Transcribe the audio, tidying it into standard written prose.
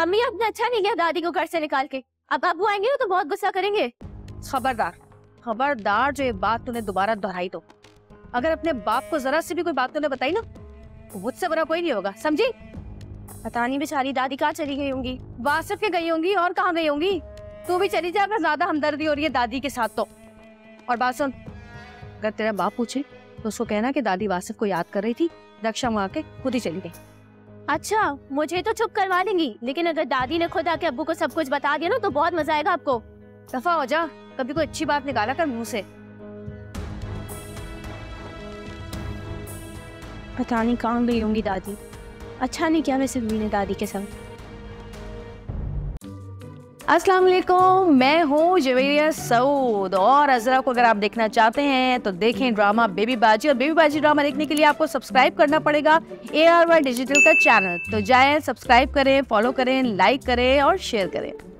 अम्मी आपने अच्छा नहीं किया दादी को घर से निकाल के। अब आप वो आएंगे ना तो बहुत गुस्सा करेंगे। खबरदार खबरदार, जो ये बात तूने दोबारा दोहराई तो अगर अपने बाप को जरा सी भी कोई बात तूने बताई ना, मुझसे बुरा कोई नहीं होगा, समझी? पता नहीं बेचारी दादी कहाँ चली गई होंगी, वासिफ के गई होंगी और कहाँ गई होंगी। तू भी चली जा अगर ज्यादा हमदर्दी हो रही है दादी के साथ तो। और बात सुन, अगर तेरा बाप पूछे तो उसको कहना कि दादी वासिफ को याद कर रही थी, रक्षा मंगा के खुद ही चली गई। अच्छा, मुझे तो चुप करवा देंगी, लेकिन अगर दादी ने खुद आके अब्बू को सब कुछ बता दिया ना तो बहुत मजा आएगा आपको। दफा हो जा, कभी कोई अच्छी बात निकाला कर मुंह से। पता नहीं कहाँ गई होंगी दादी, अच्छा नहीं किया मैं सिर्फ मीने दादी के साथ। अस्सलाम वालेकुम, मैं हूँ जवेरिया सऊद और अजरा को अगर आप देखना चाहते हैं तो देखें ड्रामा बेबी बाजी। और बेबी बाजी ड्रामा देखने के लिए आपको सब्सक्राइब करना पड़ेगा ARY डिजिटल का चैनल। तो जाएं, सब्सक्राइब करें, फॉलो करें, लाइक करें और शेयर करें।